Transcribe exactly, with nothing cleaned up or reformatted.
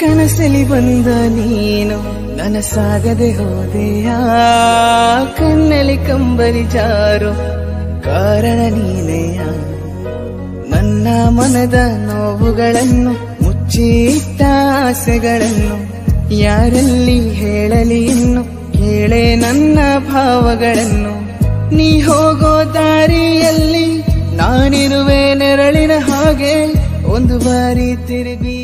ಕನಸಲಿ ಬಂದ ನೀನು ನನಸಾಗದೆ ಹೋದೆಯಾ, ಕಣ್ಣಲಿ ಕಂಬಲಿ ಜಾರು ಕಾರಣ ನೀನೆಯ. ನನ್ನ ಮನದ ನೋವುಗಳನ್ನು ಮುಚ್ಚಿಟ್ಟ ಆಸೆಗಳನ್ನು ಯಾರಲ್ಲಿ ಹೇಳಲಿ ಇನ್ನು, ಕೇಳೆ ನನ್ನ ಭಾವಗಳನ್ನು. ನೀ ಹೋಗೋ ದಾರಿಯಲ್ಲಿ ನಾನಿರುವೆ ನೆರಳಿನ ಹಾಗೆ, ಒಂದು ಬಾರಿ ತಿರುಗಿ